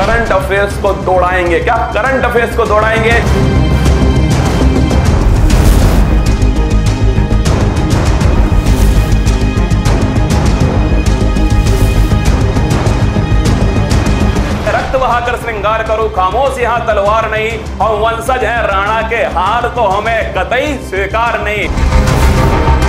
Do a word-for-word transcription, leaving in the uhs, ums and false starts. Current affairs को दौड़ाएंगे। क्या current affairs को दौड़ाएंगे? रक्त बहाकर श्रृंगार करो खामोश यहाँ तलवार नहीं, हम वंशज हैं राणा के, हार को हमें कतई स्वीकार नहीं।